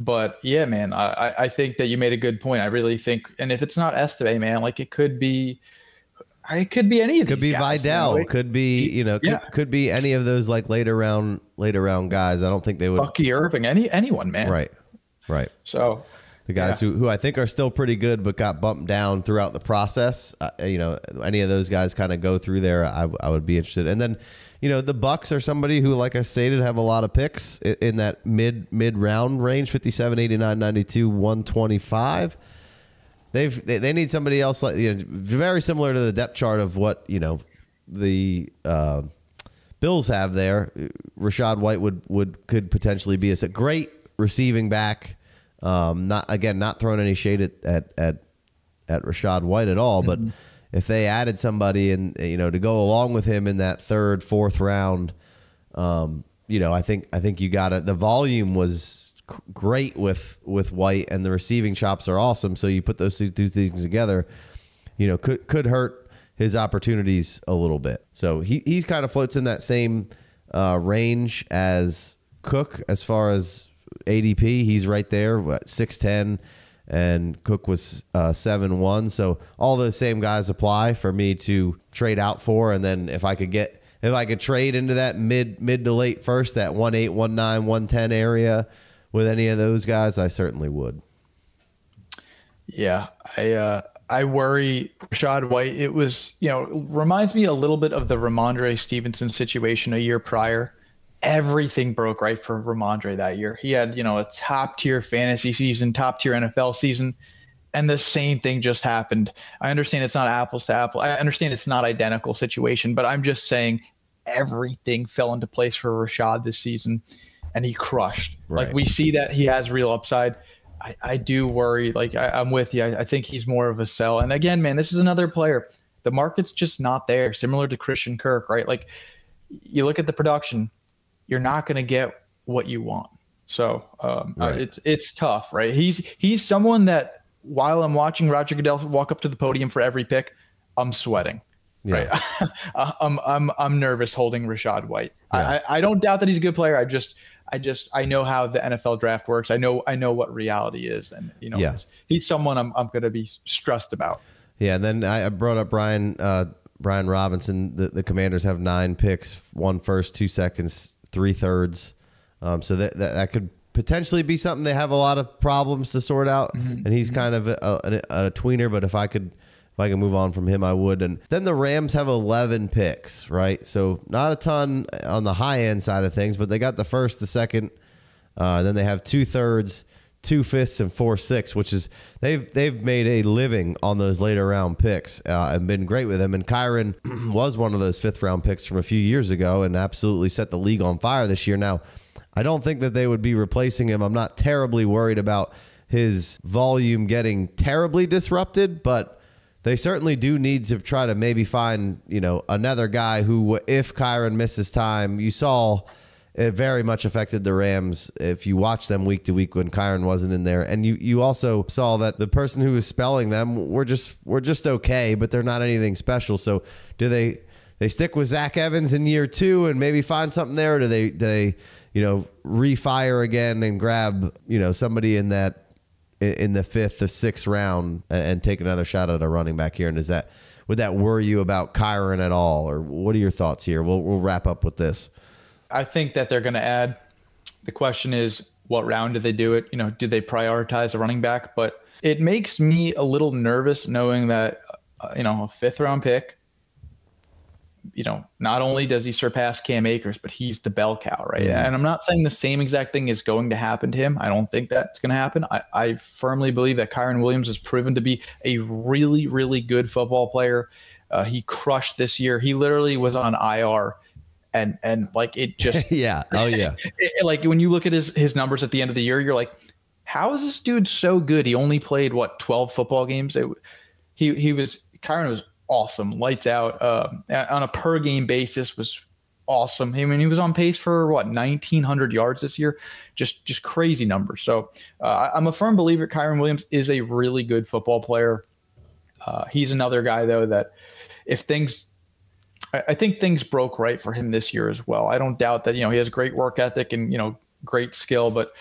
But yeah, man, I, I think that you made a good point. I really think, and if it's not Estime, man, like it cocould be, it could be any of these could be guys, Vidal, you know? Could be, you know, yeah. could, could be any of those like later round, later round guys. I don't think they would. Bucky Irving, any anyone, man. Right, right. So the guys yeah. who who I think are still pretty good, but got bumped down throughout the process. Uh, you know, any of those guys kind of go through there. I I would be interested, and then. You know, the Bucks are somebody who, like I stated, have a lot of picks in that mid mid round range, fifty-seven, eighty-nine, ninety-two, one twenty-five. They've they, they need somebody else, like, you know, very similar to the depth chart of what, you know, the uh, Bills have there. Rashaad White would would could potentially be a great receiving back. Um, not again, not throwing any shade at at at, at Rashaad White at all, mm-hmm. but. If they added somebody and, you know, to go along with him in that third, fourth round, um, you know, I think I think you got it. The volume was great with with White, and the receiving chops are awesome. So you put those two, two things together, you know, could could hurt his opportunities a little bit. So he he's kind of floats in that same uh, range as Cook as far as A D P. He's right there, what, six ten. And Cook was uh, seven one. So all those same guys apply for me to trade out for. And then if I could get, if I could trade into that mid mid to late first, that one eight, one nine, one ten area with any of those guys, I certainly would. Yeah, I uh, I worry Rashaad White. It was, you know, reminds me a little bit of the Ramondre Stevenson situation a year prior. Everything broke right for Ramondre that year. He had, you know, a top tier fantasy season, top tier N F L season. And the same thing just happened. I understand it's not apples to apple. I understand it's not identical situation, but I'm just saying everything fell into place for Rashaad this season and he crushed. Right. Like we see that he has real upside. I, I do worry, like I, I'm with you. I, I think he's more of a sell. And again, man, this is another player. The market's just not there. Similar to Christian Kirk, right? Like you look at the production, you're not going to get what you want. So um, right. uh, it's it's tough, right? He's he's someone that while I'm watching Roger Goodell walk up to the podium for every pick, I'm sweating, yeah. right? I'm I'm I'm nervous holding Rashaad White. Yeah. I I don't doubt that he's a good player. I just I just I know how the N F L draft works. I know I know what reality is, and you know yeah. he's, he's someone I'm I'm going to be stressed about. Yeah, and then I brought up Brian uh, Brian Robinson. The the Commanders have nine picks, one first, two seconds. Three thirds, um, so that, that that could potentially be something. They have a lot of problems to sort out, mm-hmm. and he's kind of a, a, a tweener. But if I could, if I could move on from him, I would. And then the Rams have eleven picks, right? So not a ton on the high end side of things, but they got the first, the second, uh, then they have two thirds, two fifths, and four sixths, which is they've they've made a living on those later round picks uh, and been great with them. And Kyren was one of those fifth round picks from a few years ago and absolutely set the league on fire this year. Now, I don't think that they would be replacing him. I'm not terribly worried about his volume getting terribly disrupted, but they certainly do need to try to maybe find, you know, another guy who, if Kyren misses time, you saw. It very much affected the Rams if you watch them week to week when Kyren wasn't in there. And you, you also saw that the person who was spelling them were just were just okay, but they're not anything special. So do they they stick with Zach Evans in year two and maybe find something there? Or do they do they, you know, refire again and grab, you know, somebody in that in the fifth or sixth round and, and take another shot at a running back here? And is that would that worry you about Kyren at all? Or what are your thoughts here? We'll we'll wrap up with this. I think that they're going to add. The question is, what round do they do it? You know, do they prioritize a running back? But it makes me a little nervous knowing that, uh, you know, a fifth round pick, you know, not only does he surpass Cam Akers, but he's the bell cow, right? Mm-hmm. And I'm not saying the same exact thing is going to happen to him. I don't think that's going to happen. I, I firmly believe that Kyren Williams has proven to be a really, really good football player. Uh, he crushed this year. He literally was on I R. And, and like, it just, yeah. Oh yeah. It, like when you look at his, his numbers at the end of the year, you're like, how is this dude so good? He only played what, twelve football games. It, he, he was, Kyren was awesome. Lights out, uh, on a per game basis was awesome. I mean, he was on pace for what, nineteen hundred yards this year, just, just crazy numbers. So, uh, I'm a firm believer Kyren Williams is a really good football player. Uh, he's another guy though, that if things, I think things broke right for him this year as well. I don't doubt that, you know, he has great work ethic and, you know, great skill, but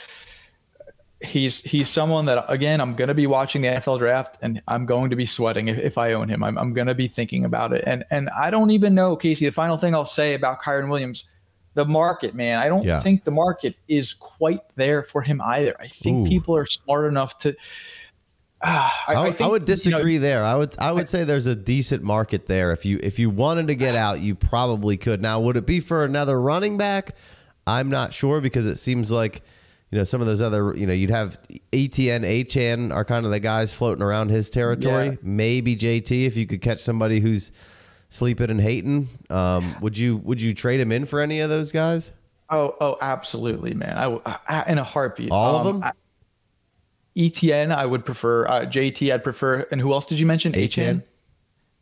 he's he's someone that, again, I'm going to be watching the N F L draft, and I'm going to be sweating if, if I own him. I'm, I'm going to be thinking about it. And and I don't even know, Casey, the final thing I'll say about Kyren Williams, the market, man, I don't yeah. think the market is quite there for him either. I think Ooh. people are smart enough to uh, – I, I, I, I would disagree you know, there. I would I would I, say there's a decent market there. If you, if you wanted to get out, you probably could. Now, would it be for another running back? I'm not sure, because it seems like – you know, some of those other, you know, you'd have Etienne, Achan are kind of the guys floating around his territory. Yeah. Maybe J T, if you could catch somebody who's sleeping and hating, um, would you would you trade him in for any of those guys? Oh, oh, absolutely, man. I, I in a heartbeat. All um, of them. I, Etienne, I would prefer. Uh, J T, I'd prefer. And who else did you mention? Achan.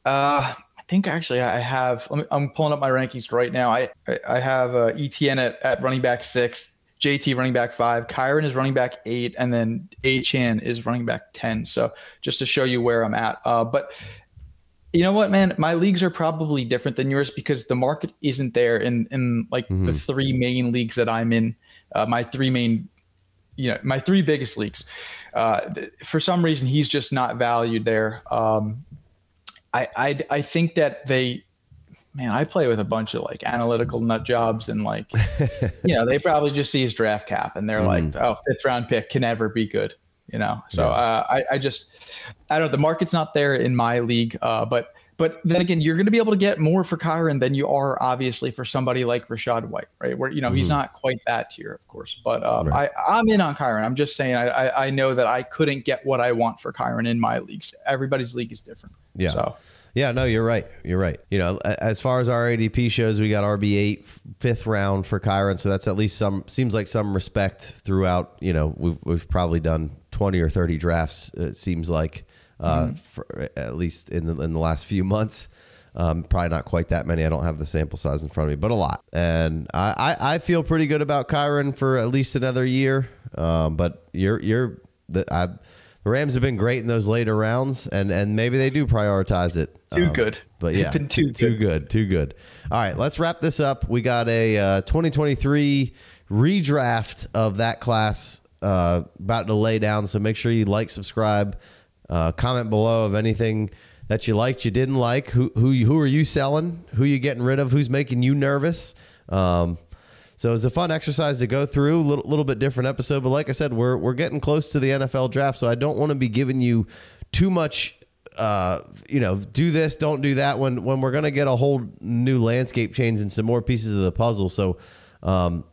Uh, I think actually I have. Let me, I'm pulling up my rankings right now. I I, I have uh, Etienne at, at running back six. J T running back five, Kyren is running back eight, and then Achan is running back ten. So just to show you where I'm at. Uh, but you know what, man? My leagues are probably different than yours, because the market isn't there in, in like mm-hmm. the three main leagues that I'm in, uh, my three main, you know, my three biggest leagues. Uh, for some reason, he's just not valued there. Um, I, I, I think that they... Man, I play with a bunch of like analytical nut jobs, and like, you know, they probably just see his draft cap and they're mm. like, oh, fifth round pick can never be good, you know? So yeah. uh, I, I just, I don't know. The market's not there in my league. Uh, but, but then again, you're going to be able to get more for Kyren than you are obviously for somebody like Rashaad White, right? Where, you know, mm. he's not quite that tier, of course, but um, right. I, I'm in on Kyren. I'm just saying, I, I, I know that I couldn't get what I want for Kyren in my leagues. Everybody's league is different. Yeah. So. Yeah, no, you're right. You're right. You know, as far as our A D P shows, we got R B eight, fifth round for Kyren. So that's at least some, seems like some respect throughout. You know, we've, we've probably done twenty or thirty drafts, it seems like, uh, mm-hmm. for, at least in the, in the last few months. Um, probably not quite that many. I don't have the sample size in front of me, but a lot. And I, I, I feel pretty good about Kyren for at least another year. Um, but you're, you're, the, I, the Rams have been great in those later rounds, and and maybe they do prioritize it. Too um, good. But yeah, been too, too good. good. Too good. All right, let's wrap this up. We got a uh, twenty twenty-three redraft of that class uh, about to lay down. So make sure you like, subscribe, uh, comment below of anything that you liked, you didn't like, who, who, who are you selling, who you getting rid of, who's making you nervous. Um, So it's a fun exercise to go through, a little, little bit different episode. But like I said, we're, we're getting close to the N F L draft, so I don't want to be giving you too much, uh, you know, do this, don't do that, when, when we're going to get a whole new landscape change and some more pieces of the puzzle. So, um,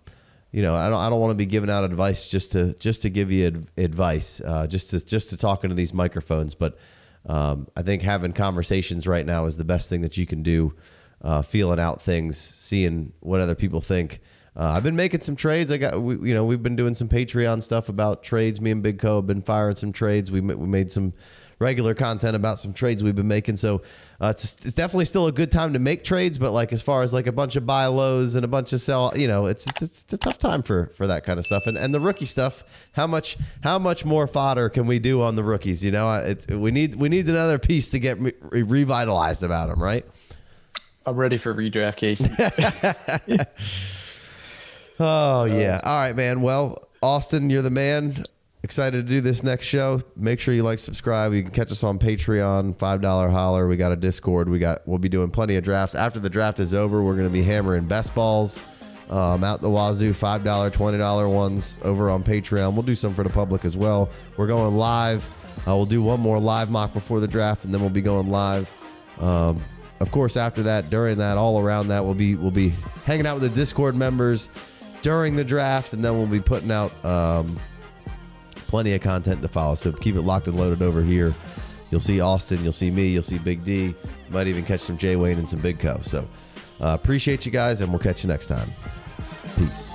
you know, I don't, I don't want to be giving out advice just to, just to give you ad advice, uh, just to, just to talk into these microphones. But um, I think having conversations right now is the best thing that you can do, uh, feeling out things, seeing what other people think. Uh, I've been making some trades. I got, we, you know, we've been doing some Patreon stuff about trades. Me and Big Co have been firing some trades. We, we made some regular content about some trades we've been making. So uh, it's, it's definitely still a good time to make trades. But like, as far as like a bunch of buy lows and a bunch of sell, you know, it's it's, it's a tough time for for that kind of stuff. And and the rookie stuff. How much how much more fodder can we do on the rookies? You know, it's, we need we need another piece to get re revitalized about them, right? I'm ready for redraft, Casey. Oh, yeah. All right, man. Well, Austin, you're the man. Excited to do this next show. Make sure you like, subscribe. You can catch us on Patreon, five dollar holler. We got a Discord. We got, we'll be doing plenty of drafts. After the draft is over, we're going to be hammering best balls um, out the wazoo, five dollar, twenty dollar ones over on Patreon. We'll do some for the public as well. We're going live. Uh, we'll do one more live mock before the draft, and then we'll be going live. Um, of course, after that, during that, all around that, we'll be, we'll be hanging out with the Discord members during the draft, and then we'll be putting out um, plenty of content to follow. So keep it locked and loaded over here. You'll see Austin, you'll see me, you'll see Big D. You might even catch some Jay Wayne and some Big Co. So uh, appreciate you guys, and we'll catch you next time. Peace.